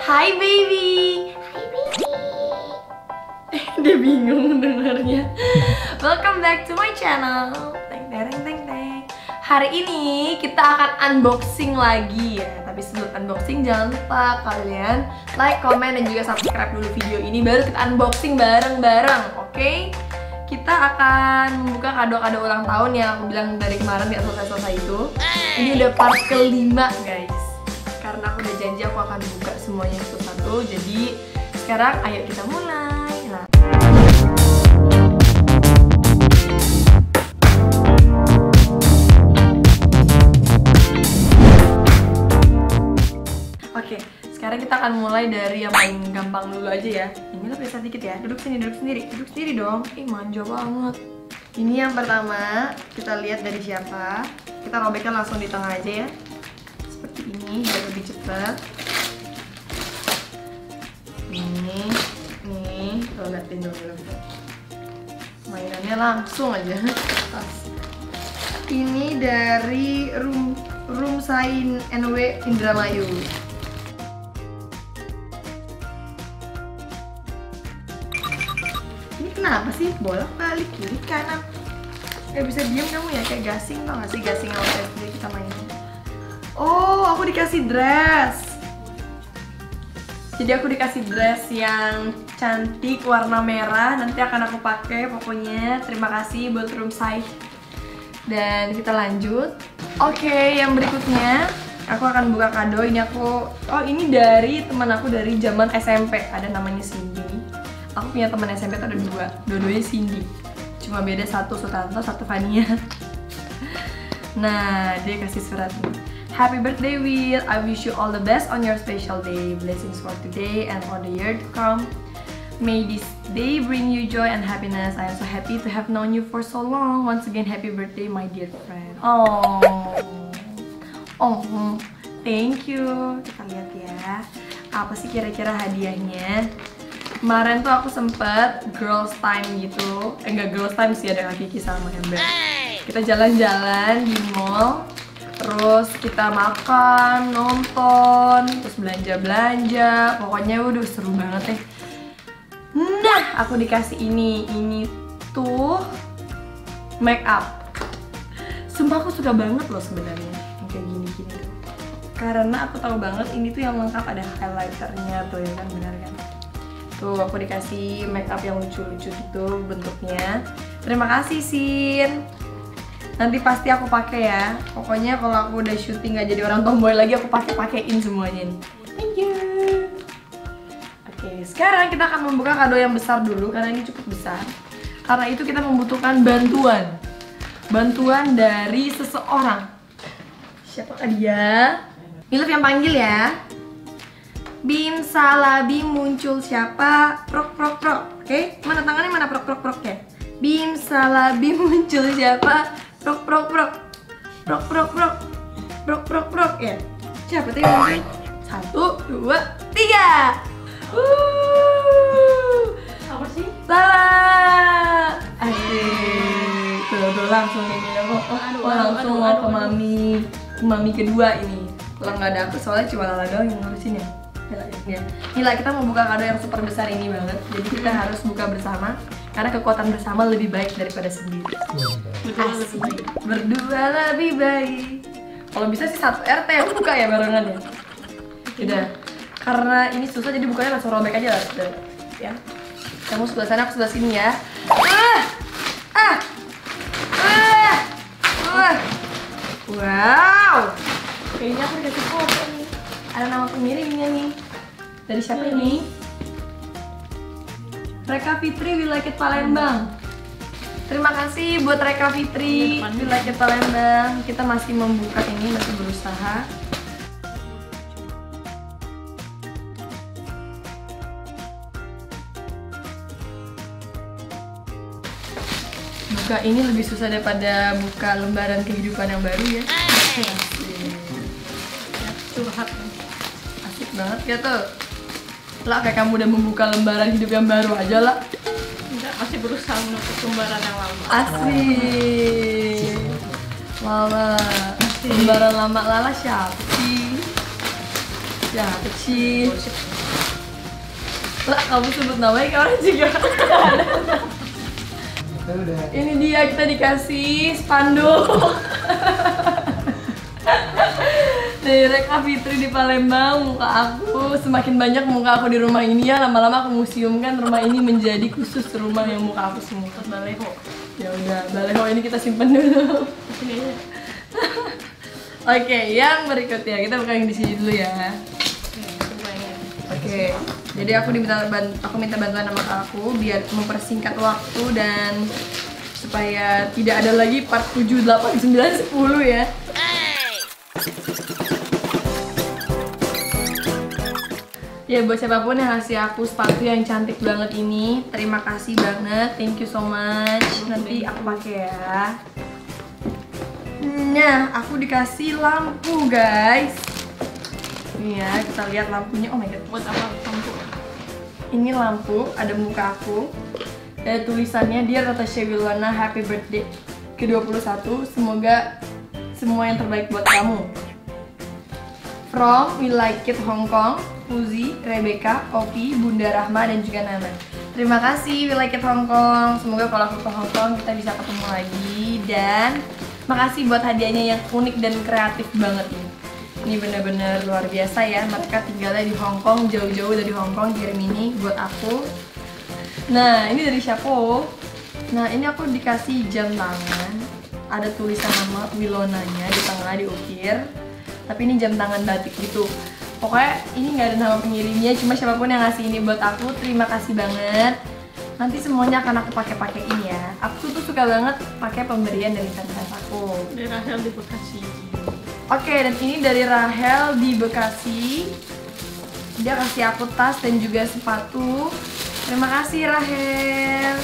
Hai baby. Hai baby. Dia bingung dengarnya. Welcome back to my channel. Teng-teng-teng-teng. Hari ini kita akan unboxing lagi ya. Tapi sebelum unboxing jangan lupa kalian like, comment, dan juga subscribe dulu video ini. Baru kita unboxing bareng-bareng, oke? Kita akan membuka kado-kado ulang tahun yang aku bilang dari kemarin gak selesai-selesai itu. Ini udah part kelima guys. Karena aku udah janji aku akan buka semuanya satu-satu. Jadi sekarang ayo kita mulai. Nah. Oke, sekarang kita akan mulai dari yang paling gampang dulu aja ya. Mila pesan dikit ya, duduk sendiri dong. Ih manja banget. Ini yang pertama, kita lihat dari siapa. Kita robeknya langsung di tengah aja ya. Seperti ini, biar lebih cepat. Ini, nih, kalau liatin dulu. Mainannya langsung aja. Ini dari Room Sain NW Indramayu. Kenapa sih bolak-balik kiri kanan? Gak bisa diam kamu ya, kayak gasing tau gak sih, gasing yang waktu kita mainin. Oh, aku dikasih dress. Jadi aku dikasih dress yang cantik warna merah, nanti akan aku pakai pokoknya. Terima kasih buat Room Sai. Dan kita lanjut. Oke, yang berikutnya aku akan buka kado ini aku. Oh, ini dari teman aku dari zaman SMP. Ada namanya Cindy. Aku punya teman SMP tuh ada dua, dua-duanya Cindy. Cuma beda satu Sutanto, satu Fania. Nah, dia kasih surat nih. Happy birthday, Will. I wish you all the best on your special day. Blessings for today and for the year to come. May this day bring you joy and happiness. I am so happy to have known you for so long. Once again, happy birthday, my dear friend. Oh, oh, thank you. Kita lihat ya, apa sih kira-kira hadiahnya? Kemarin tuh aku sempet girls time gitu. Enggak girls time sih, ada Kiki sama Ember. Kita jalan-jalan di mall. Terus kita makan, nonton, terus belanja-belanja. Pokoknya waduh seru banget deh. Nah, aku dikasih ini. Ini tuh make up. Sumpah aku suka banget loh sebenarnya yang kayak gini-gini. Karena aku tahu banget ini tuh yang lengkap ada highlighternya tuh ya kan, benar kan? Tuh, aku dikasih make up yang lucu-lucu gitu bentuknya. Terima kasih, Sin. Nanti pasti aku pakai ya. Pokoknya kalau aku udah syuting gak jadi orang tomboy lagi, aku pakai-pakein semuanya nih. Thank you. Oke, sekarang kita akan membuka kado yang besar dulu karena ini cukup besar. Karena itu kita membutuhkan bantuan. Bantuan dari seseorang. Siapakah dia? Milf yang panggil ya. Bim Salabi muncul siapa? Prok prok prok. Oke, mana tangannya, mana prok prok prok ya? Bim Salabi muncul siapa? Prok prok prok. Prok prok prok. Prok prok prok ya. Siapa tadi muncul? 1, 2, 3. Apa sih? Salah. Asik. Tuh langsung ini aku. Oh, langsung mau ke mami. Ke mami kedua ini. Kalau nggak ada aku soalnya cuma Lala doang yang ngurusin ya. Ya. Ini lah kita mau buka kado yang super besar ini banget. Jadi kita harus buka bersama. Karena kekuatan bersama lebih baik daripada sendiri. Berdua lebih baik. Berdua lebih baik. Kalau bisa sih satu RT yang buka ya barengan ya. Udah. Karena ini susah jadi bukanya langsung robek aja lah. Udah. Ya. Kamu sebelah sana, aku sebelah sini ya. Wow. Kayaknya aku dikasih foto nih. Ada nama pengirimnya nih. Dari siapa ini? Reka Fitri, We Like It Palembang. Terima kasih buat Reka Fitri, We Like It Palembang. Kita masih membuka ini, masih berusaha. Buka ini lebih susah daripada buka lembaran kehidupan yang baru ya. Curhat. Asik banget ya tuh. Lah kayak kamu udah membuka lembaran hidup yang baru aja lah. Enggak, masih berusaha menutup lembaran yang lama. Asik. Lala. Lembaran lama Lala siapa sih? yang kecil. Lah, kamu sebut namanya ke orang juga. Ini dia, kita dikasih spanduk dari Reka Fitri di Palembang. Muka aku, semakin banyak muka aku di rumah ini ya. Lama-lama aku museumkan rumah ini menjadi khusus rumah yang muka aku semua. Baleho. Ya udah, baleho ini kita simpen dulu. Oke, yang berikutnya kita buka yang di sini dulu ya. Oke, jadi aku minta bantuan sama kakak aku biar mempersingkat waktu dan supaya tidak ada lagi part 7, 8, 9, 10 ya. Ya, buat siapapun yang ngasih aku sepatu yang cantik banget ini, terima kasih banget, thank you so much. Nanti aku pakai ya. Nah, aku dikasih lampu guys. Nih ya, kita lihat lampunya. Oh my god, buat apa lampu? Ini lampu, ada muka aku. Ada tulisannya, dia Natasha Wilona, Happy Birthday ke-21. Semoga semua yang terbaik buat kamu. From We Like It Hong Kong, Uzi, Rebecca, Opi, Bunda Rahma, dan juga Nana. Terima kasih We Like It Hong Kong. Semoga kalau aku ke Hong Kong kita bisa ketemu lagi. Dan makasih buat hadiahnya yang unik dan kreatif banget ini. Ini bener-bener luar biasa ya, mereka tinggalnya di Hong Kong, jauh-jauh dari Hong Kong kirim ini buat aku. Nah, ini dari siapa? Nah, ini aku dikasih jam tangan. Ada tulisan nama Wilonanya di tengah diukir. Tapi ini jam tangan batik gitu. Pokoknya ini nggak ada nama pengirimnya, cuma siapapun yang ngasih ini buat aku, terima kasih banget. Nanti semuanya akan aku pakai ini ya. Aku tuh suka banget pakai pemberian dari fans aku. Dari Rahel di Bekasi. Oke, dan ini dari Rahel di Bekasi. Dia kasih aku tas dan juga sepatu. Terima kasih Rahel.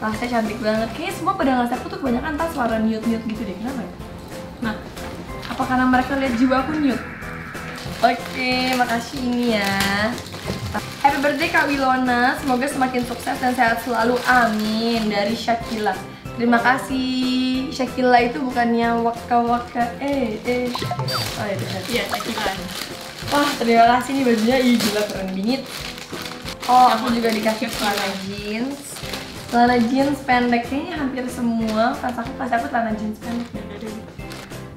Tasnya cantik banget. Kayaknya semua pada ngasih aku tuh kebanyakan tas warna nude-nude gitu deh. Kenapa ya? Nah, apa karena mereka lihat jiwa aku nude? Oke, makasih ini ya. Happy birthday Kak Wilona. Semoga semakin sukses dan sehat selalu. Amin. Dari Shakila. Terima kasih. Shakila itu bukannya waka-waka oh itu kan. Iya, Shakila. Wah, terima kasih nih bajunya. Ih, gila keren bingit. Oh, aku juga dikasih celana jeans. Celana jeans pendek. Kayaknya hampir semua pas aku celana jeans pendek.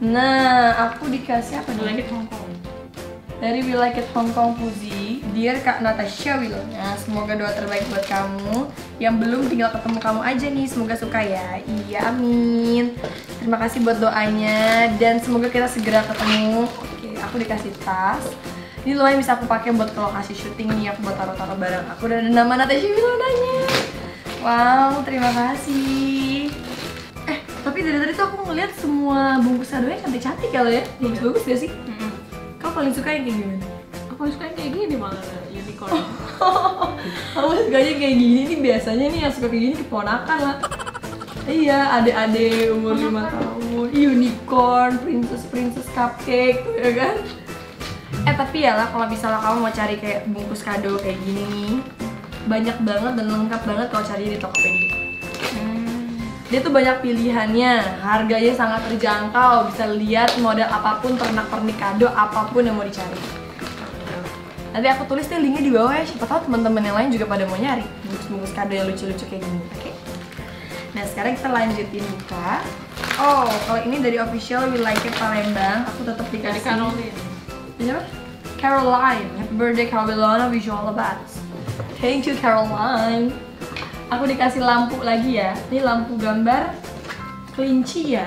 Nah, aku dikasih apa nih? Dari We Like It Hong Kong Fuzi. Dear Kak Natasha Wilona, semoga doa terbaik buat kamu. Yang belum tinggal ketemu kamu aja nih, semoga suka ya. Iya, amin. Terima kasih buat doanya dan semoga kita segera ketemu. Oke, aku dikasih tas. Ini lumayan bisa aku pakai buat ke lokasi syuting nih, aku buat taruh-taruh barang aku dan ada nama Natasha Wilonanya. Wow, terima kasih. Tapi dari tadi tuh aku ngeliat semua bungkus sadonya cantik-cantik ya lo ya. Bagus-bagus gak sih? Kau paling suka yang kayak gimana? Aku suka yang kayak gini malah, unicorn. Aku sukanya kayak gini nih, biasanya nih yang suka kayak gini keponakan lah. Iya, adik-adik umur 5 tahun, unicorn, princess cupcake, ya kan? Tapi ya lah, kalau misalnya kamu mau cari kayak bungkus kado kayak gini nih, banyak banget dan lengkap banget kalau cari di Tokopedia. Dia tuh banyak pilihannya, harganya sangat terjangkau, bisa lihat model apapun, pernak-pernik kado apapun yang mau dicari. Nanti aku tulis deh linknya di bawah ya, siapa tahu teman-teman yang lain juga pada mau nyari bungkus-bungkus kado yang lucu-lucu kayak gini. Oke. Nah, sekarang kita lanjutin buka. Oh, kalau ini dari official We Like It Palembang, aku tetap dikasih. Caroline. Siapa? Caroline. Happy birthday Caroline, wish you all the best. Thank you Caroline. Aku dikasih lampu lagi ya. Ini lampu gambar kelinci ya.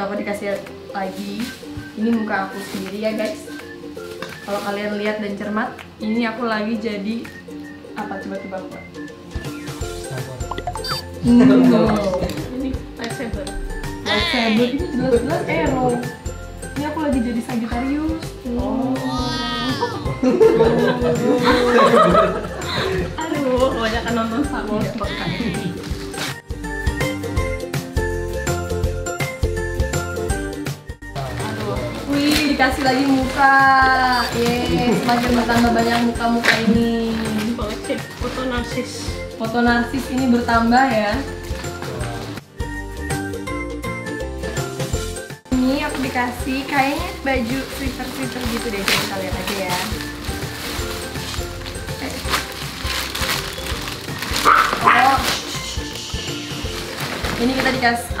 aku dikasih lagi. Ini muka aku sendiri ya guys. Kalau kalian lihat dan cermat, ini aku lagi jadi apa, coba-coba buat? Ini lightsaber. Lightsaber ini jelas-jelas arrow. Ini aku lagi jadi Sagittarius. Aduh, banyak kan nonton sama podcast. Kasih lagi muka, semakin bertambah banyak muka-muka ini. Foto narsis ini bertambah ya. Ini aku dikasih kayaknya baju sweater gitu deh, kita lihat aja ya. Ini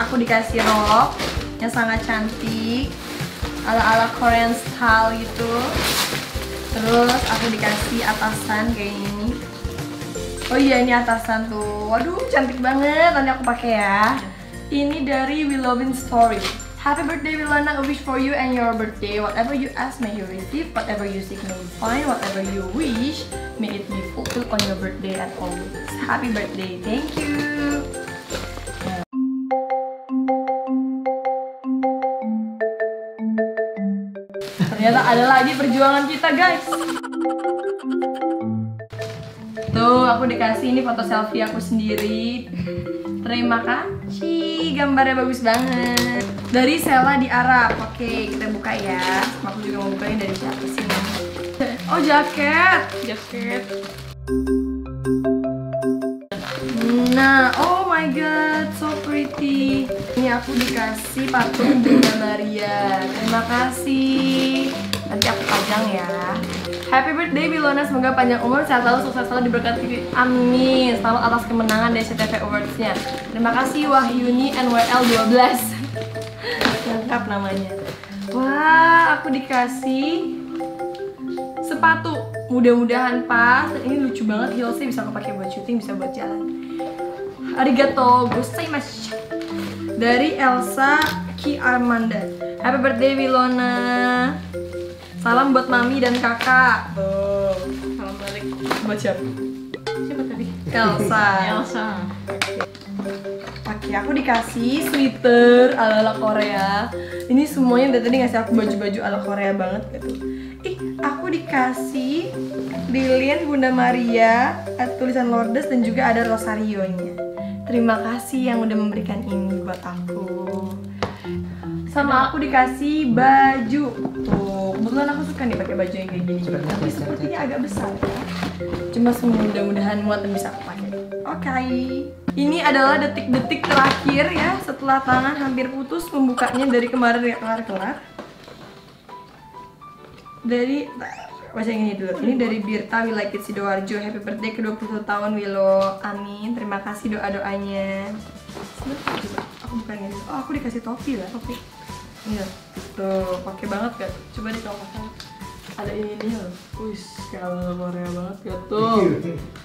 aku dikasih rok yang sangat cantik. Ala-ala Korean style gitu. Terus aku dikasih atasan kayak ini. Oh iya, ini atasan tuh. Waduh, cantik banget. Nanti aku pakai ya. Ini dari We Lovin Story. Happy birthday Wilona, a wish for you and your birthday. Whatever you ask may you receive. Whatever you seek may you find. Whatever you wish may it be fulfilled on your birthday and always. Happy birthday. Thank you. Ternyata ada lagi perjuangan kita guys. Tuh, aku dikasih ini foto selfie aku sendiri. Terima kasih, gambarnya bagus banget. Dari Sela di Arab. Oke, kita buka ya. Aku juga mau bukain dari siapa sih? Oh, jaket. Nah, oh my god, so pretty. Ini aku dikasih patung Bunda Maria. Terima kasih. Nanti aku pajang ya. Happy birthday Wilona, semoga panjang umur, sehat selalu, sukses selalu, diberkati. Amin. Selamat atas kemenangan dari CTV Awards-nya. Terima kasih Wahyuni NWL12. Lengkap namanya. Wah, aku dikasih sepatu. Mudah-mudahan pas. Ini lucu banget, heelsnya bisa aku pakai buat syuting, bisa buat jalan. Arigato gozaimasu. Dari Elsa Ki Armanda. Happy birthday Wilona. Salam buat mami dan kakak. Oh, salam balik. Buat siapa? Siapa tadi? Elsa. Oke, aku dikasih sweater ala-ala Korea. Ini semuanya dari tadi ngasih aku baju-baju ala Korea banget gitu. Aku dikasih lilin Bunda Maria, tulisan Lourdes dan juga ada Rosario-nya. Terima kasih yang udah memberikan ini buat aku. Sama aku dikasih baju. Tuh, kebetulan aku suka nih pakai baju yang kayak gini. Tapi sepertinya agak besar ya. Cuma mudah-mudahan muat dan bisa aku pakai. Oke. Ini adalah detik-detik terakhir ya. Setelah tangan hampir putus, membukanya dari kemarin ya kelar-kelar. Dari baca yang ini dulu. Ini dari Birta We Like It Sidoarjo. Happy birthday ke 20 tahun Wilo. Amin. Terima kasih doa-doanya. Aku bukan ini. Oh, aku dikasih topi lah. Topi. Iya. Tuh, pakai banget kan. Coba deh kalau ada ini loh. Wih, kalau Korea banget ya tuh.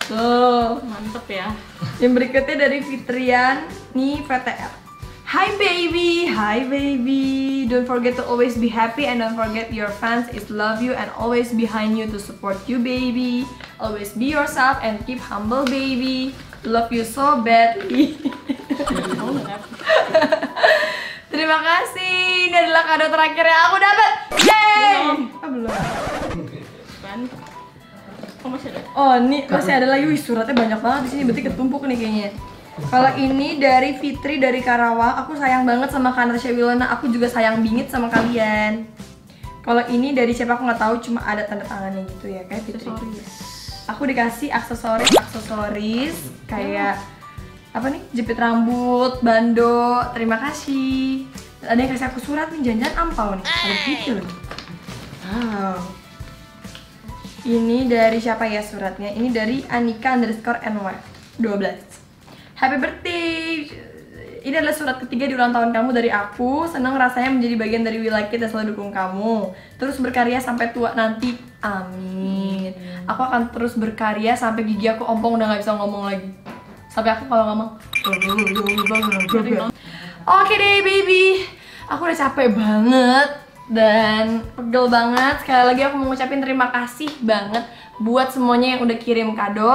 Tuh, mantep ya. Yang berikutnya dari Fitrian nih VTR. Hi baby. Don't forget to always be happy and don't forget your fans is love you and always behind you to support you, baby. Always be yourself and keep humble, baby. Love you so badly. Terima kasih. Ini adalah kado terakhir yang aku dapat. Yeay! Oh, ini masih ada lagi. Wih, suratnya banyak banget di sini. Berarti ketumpuk nih kayaknya. Kalau ini dari Fitri dari Karawang. Aku sayang banget sama Natasha Wilona. Aku juga sayang bingit sama kalian. Kalau ini dari siapa aku nggak tahu, cuma ada tanda tangannya gitu ya kayak Fitri. Aku dikasih aksesoris kayak apa nih, jepit rambut, bando. Terima kasih. Ada yang kasih aku surat nih, jangan-jangan ampau nih. Ada gitu loh. Wow. Ini dari siapa ya suratnya? Ini dari Anika_NY12. Happy birthday! Ini adalah surat ketiga di ulang tahun kamu dari aku. Senang rasanya menjadi bagian dari We Like It dan selalu dukung kamu. Terus berkarya sampai tua nanti. Amin. Aku akan terus berkarya sampai gigi aku ompong udah gak bisa ngomong lagi. Sampai aku kalau ngomong. Oke deh baby. Aku udah capek banget dan pegel banget. Sekali lagi aku mau ngucapin terima kasih banget buat semuanya yang udah kirim kado,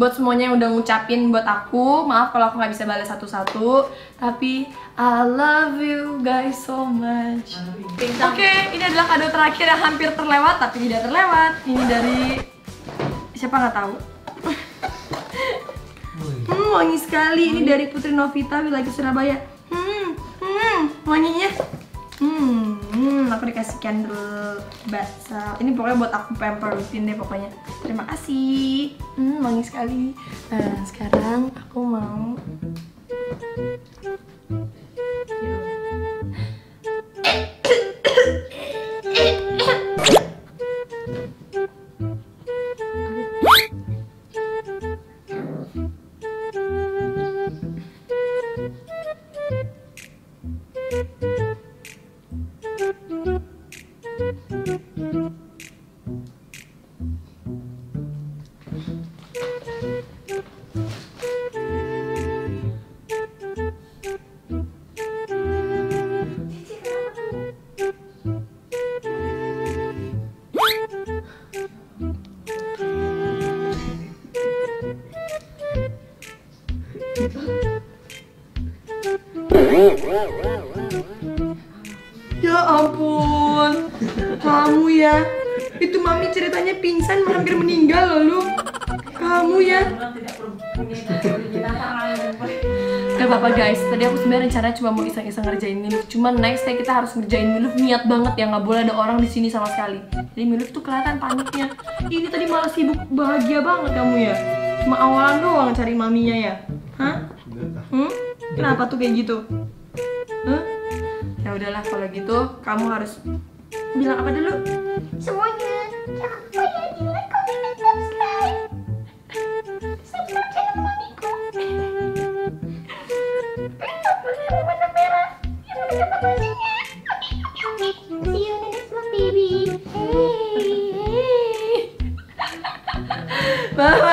buat semuanya yang udah ngucapin buat aku. Maaf kalau aku nggak bisa balas satu-satu, tapi I love you guys so much. Oke, ini adalah kado terakhir yang hampir terlewat tapi tidak terlewat. Ini dari siapa nggak tahu. Wangi sekali. Ini dari Putri Novita, We Like It Surabaya. Wanginya. Aku dikasih candle basah. Ini pokoknya buat aku pamper rutin deh pokoknya. Terima kasih. Wangi sekali. Nah, sekarang aku mau. Ya ampun, kamu ya. Itu mami ceritanya pingsan hampir meninggal loh lu. Kamu ya. Gak apa-apa guys, tadi aku sebenarnya rencana cuma mau iseng-iseng ngerjain Miluf. Cuman next day kita harus ngerjain Miluf niat banget ya, nggak boleh ada orang di sini sama sekali. Jadi Miluf tuh kelihatan paniknya. Ini tadi malah sibuk bahagia banget kamu ya. Cuma awalan doang cari maminya ya. Hah? Kenapa tuh kayak gitu? Ya udahlah kalau gitu kamu harus bilang apa dulu? Semuanya jangan lupa ya di like, comment, dan subscribe. Subscribe channel mamiku. Pencet tombol warna merah yang ada kata kuncinya. See you next one baby. Hey. Bye.